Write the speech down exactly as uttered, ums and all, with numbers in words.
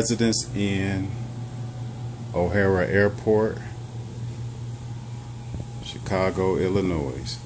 Residents in O'Hare Airport, Chicago, Illinois.